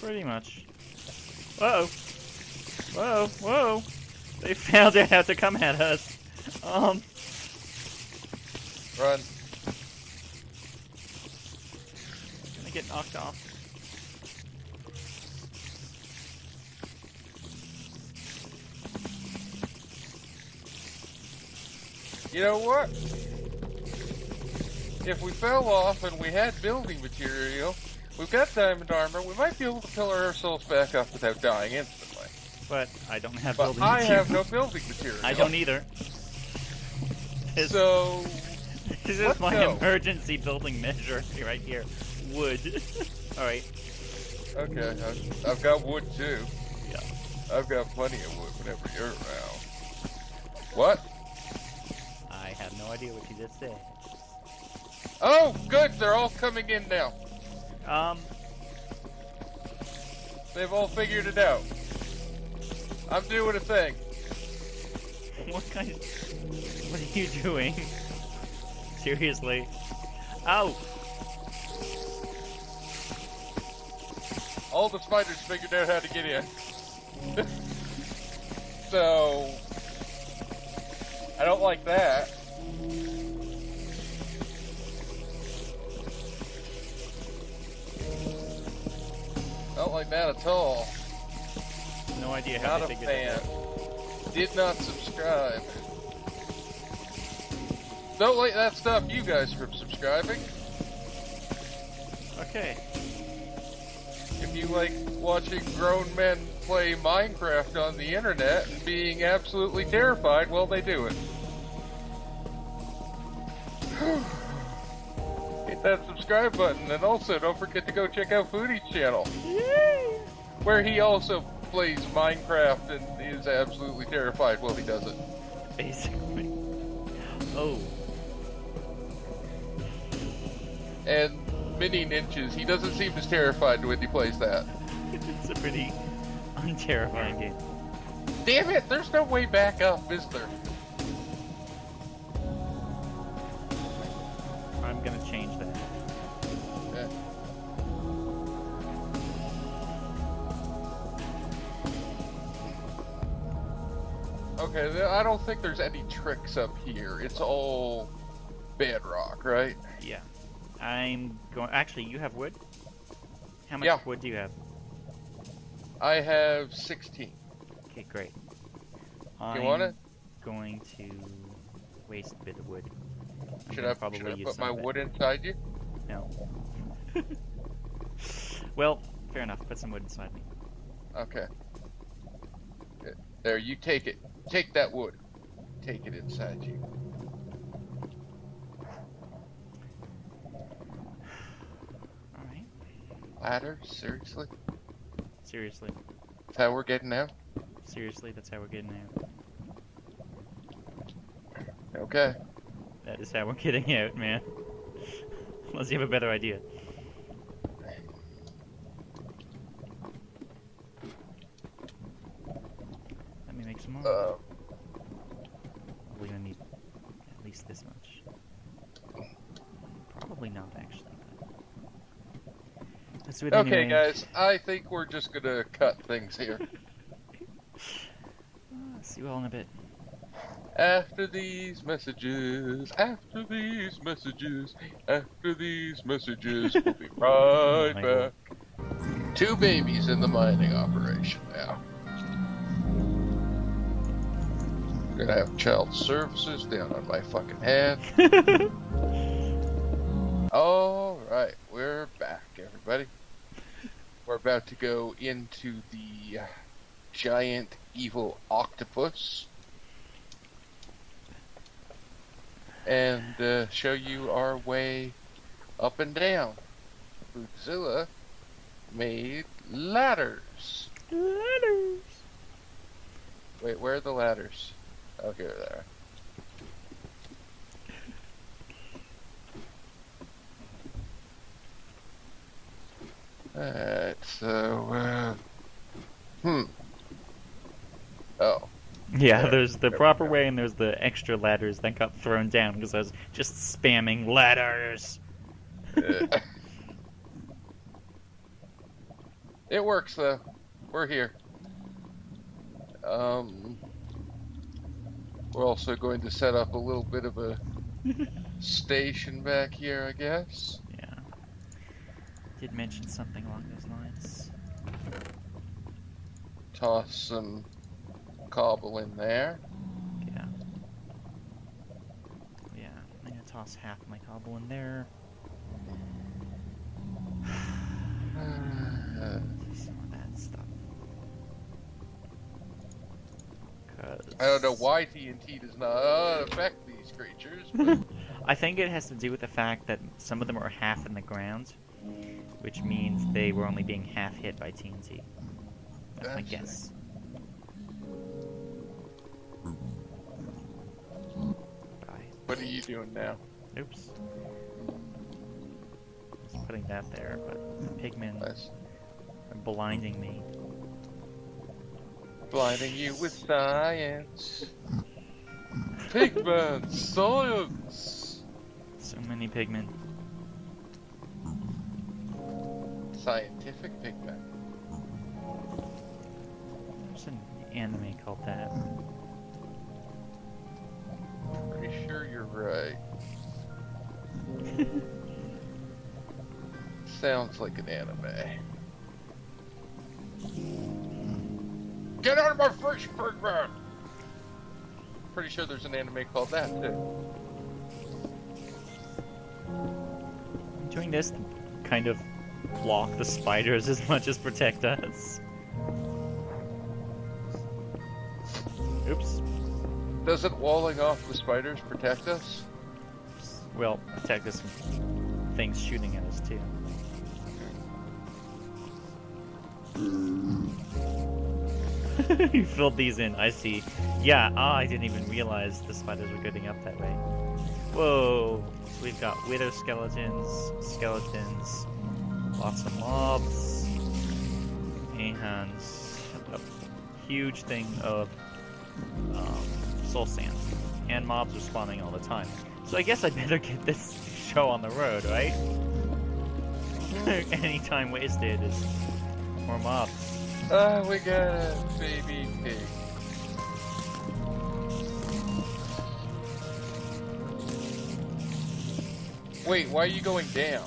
Pretty much. Whoa! Whoa! Whoa! They found out how to come at us. Run. I'm gonna get knocked off. You know what? If we fell off and we had building material, we've got diamond armor, we might be able to pillar ourselves back up without dying instantly. But I don't have building material. I have no building material. I don't either. So... this is my emergency building measure right here. Wood. Alright. Okay, I've got wood too. Yeah. I've got plenty of wood whenever you're around. What? I have no idea what you just said. Oh, good! They're all coming in now. They've all figured it out. I'm doing a thing. What kind of... what are you doing? Seriously. Ow! All the spiders figured out how to get in. So... I don't like that. Not like that at all. No idea how to figure that out. Did not subscribe. Don't let that stop you guys from subscribing. Okay. If you like watching grown men play Minecraft on the internet and being absolutely terrified while they do it. Hit that subscribe button, and also don't forget to go check out Foodie's channel. Yay! Where he also plays Minecraft and is absolutely terrified while he does it. Basically. Oh. And Mini Ninjas, he doesn't seem as terrified when he plays that. It's a pretty unterrifying game. Damn it, there's no way back up, is there? I'm gonna change that. Okay. Okay, I don't think there's any tricks up here. It's all bedrock, right? Yeah. I'm going... actually, you have wood? How much wood do you have? I have 16. Okay, great. You want it? I'm going to waste a bit of wood. Should I put my wood inside you? No. Well, fair enough. Put some wood inside me. Okay. There, you take it. Take that wood. Take it inside you. Alright. Ladder? Seriously? Seriously. That's how we're getting out? Seriously, that's how we're getting out. Okay. That is how we're getting out, man. Unless you have a better idea. Let me make some more. We're gonna need at least this much. Probably not, actually. Let's do it anyway. Okay, guys, I think we're just gonna cut things here. See you all in a bit. After these messages, after these messages, after these messages, we'll be right back. Two babies in the mining operation now. We're gonna have child services down on my fucking head. Alright, we're back, everybody. We're about to go into the giant evil octopus. And show you our way up and down. Foodzilla made ladders. Ladders. Wait, where are the ladders? Oh, here they are. Alright, so oh. Yeah, there's the proper way and there's the extra ladders that got thrown down because I was just spamming ladders. It works though. We're here. We're also going to set up a little bit of a station back here, I guess. Yeah. Did mention something along those lines. Toss some cobble in there. Yeah. Yeah. I'm gonna toss half my cobble in there. Some of that stuff. I don't know why TNT does not affect these creatures. But... I think it has to do with the fact that some of them are half in the ground, which means they were only being half hit by TNT. That's my guess. Bye. What are you doing now? Oops. Just putting that there, but the pigmen are blinding me. Blinding you with science. Pigmen, science. So many pigmen. Scientific pigmen. There's an anime called that. Pretty sure you're right. Sounds like an anime. Get out of my fresh pigman! Pretty sure there's an anime called that too. I'm doing this to kind of block the spiders as much as protect us. Oops. Doesn't walling off the spiders protect us? Well, protect us from things shooting at us too. You filled these in, I see. Yeah, I didn't even realize the spiders were getting up that way. Whoa! So we've got widow skeletons, skeletons, lots of mobs, and a huge thing of soul sand. And mobs are spawning all the time. So I guess I'd better get this show on the road, right? Any time wasted is more mobs. We got a baby pig. Wait, why are you going down?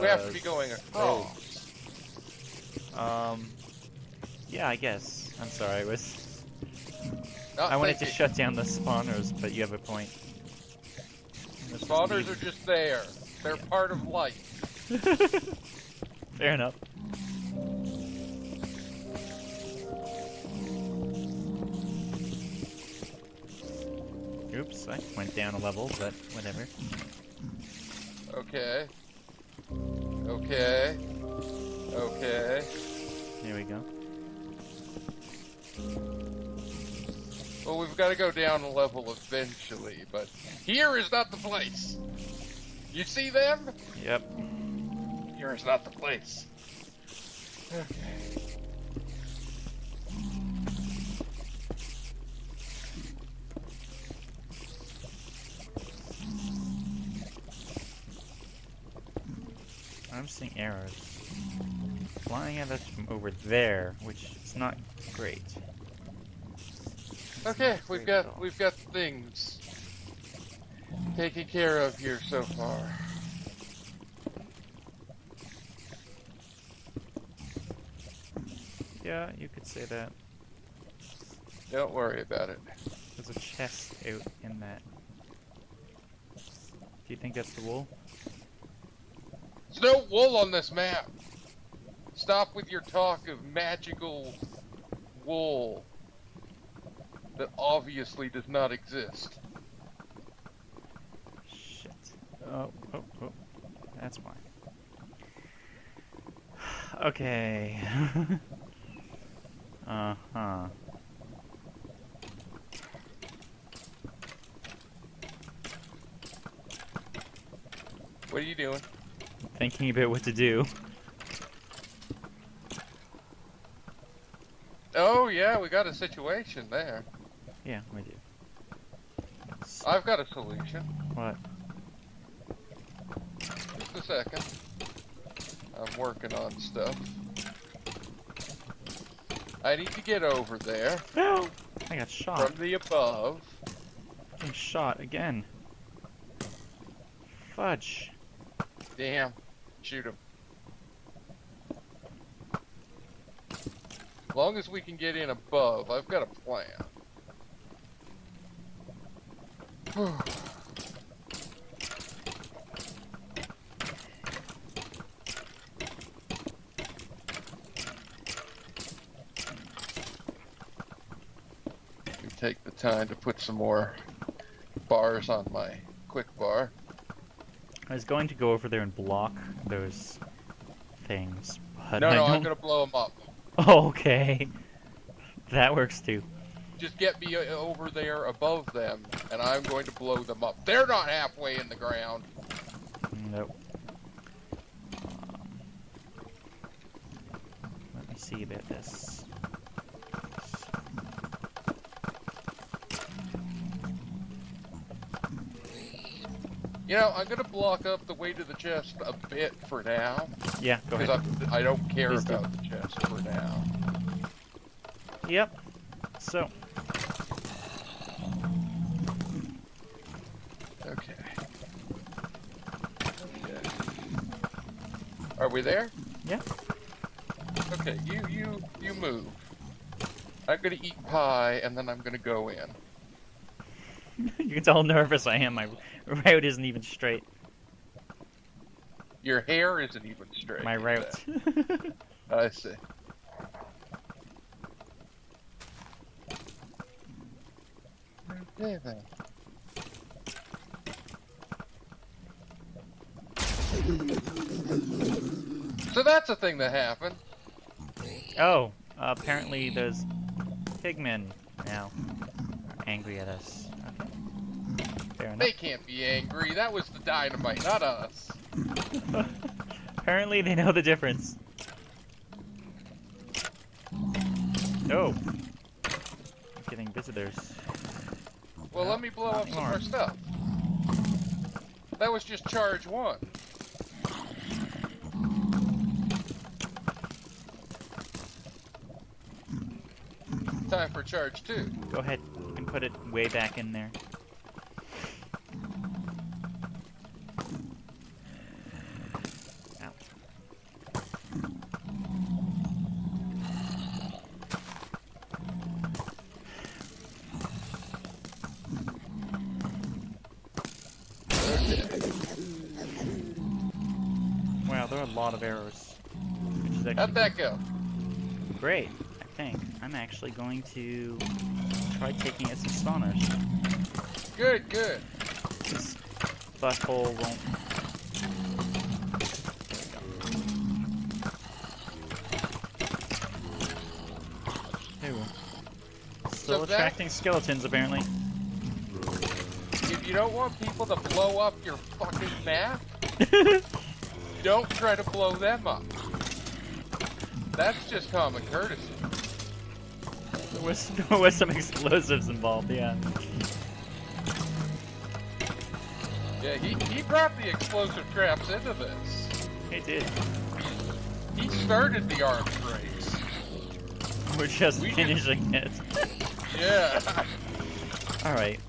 We have to be going across. Oh. Yeah, I guess. I'm sorry, I wanted to shut down the spawners, but you have a point. The spawners are just there. They're part of life. Fair enough. Oops, I went down a level, but whatever. Okay. Okay. Okay. There we go. Well, we've got to go down a level eventually, but here is not the place. You see them? Yep. Here is not the place. Okay. I'm seeing arrows flying at us from over there, which is not great. Okay, we've got things taken care of here so far. Yeah, you could say that. Don't worry about it. There's a chest out in that. Do you think that's the wool? There's no wool on this map! Stop with your talk of magical wool that obviously does not exist. Shit. Oh. That's fine. Okay. Uh-huh. What are you doing? Thinking about what to do. Oh yeah, we got a situation there. Yeah, we do. I've got a solution. What? Just a second. I'm working on stuff. I need to get over there. No! I got shot. From the above. I'm shot again. Fudge. Damn. Shoot him. As long as we can get in above, I've got a plan. Take the time to put some more bars on my quick bar. I was going to go over there and block those things, but no, I'm gonna blow them up. Okay, that works too. Just get me over there above them, and I'm going to blow them up. They're not halfway in the ground. Nope. Let me see about this. You know, I'm gonna block up the way to the chest a bit for now. Yeah, go ahead. Because I don't care about the chest for now. Yep. So. Okay. Okay. Are we there? Yeah. Okay. You move. I'm gonna eat pie and then I'm gonna go in. You can tell how nervous I am. My route isn't even straight. Your hair isn't even straight. My route. I see. Okay, then. So that's a thing that happened. Oh, apparently those pigmen now are angry at us. They can't be angry. That was the dynamite, not us. Apparently, they know the difference. Oh. Getting visitors. Well, let me blow up some more stuff. That was just charge one. Time for charge two. Go ahead and put it way back in there. Of arrows. How'd that go? Great, I think. I'm actually going to try taking out some spawners. Good, good. This butthole won't... There we go. Still attracting skeletons, apparently. If you don't want people to blow up your fucking map... Don't try to blow them up. That's just common courtesy. There was some explosives involved, yeah. Yeah, he brought the explosive traps into this. He did. He started the arms race. We're just finishing it. Yeah. Alright.